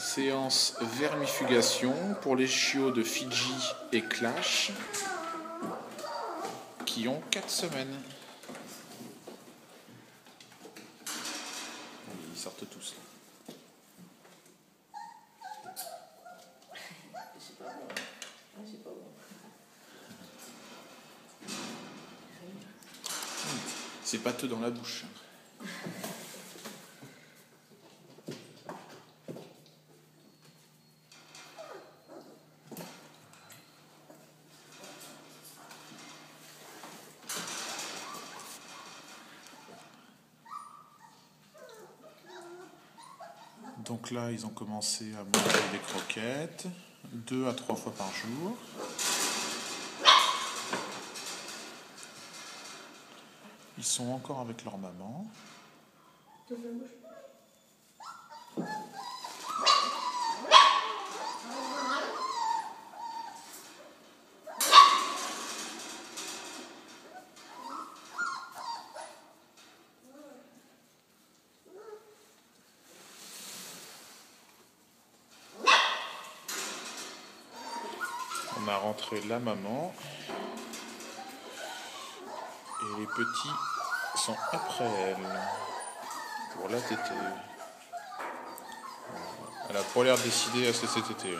Séance vermifugation pour les chiots de Fidji et Clash qui ont 4 semaines. Ils sortent tous là. C'est pâteux dans la bouche. Donc là, ils ont commencé à manger des croquettes 2 à 3 fois par jour. Ils sont encore avec leur maman. On a rentré la maman. Et les petits sont après elle pour la tétée. Elle a pas l'air décidée à se laisser tétée.